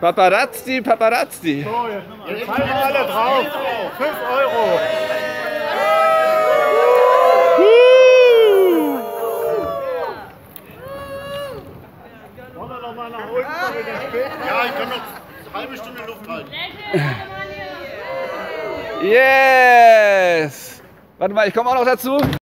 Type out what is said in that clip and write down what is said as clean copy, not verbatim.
Paparazzi, Paparazzi. So, jetzt halten wir alle drauf. 5 €. Wollen wir noch mal nach unten? Ja, ich kann noch eine halbe Stunde Luft halten. Yes! Warte mal, ich komme auch noch dazu.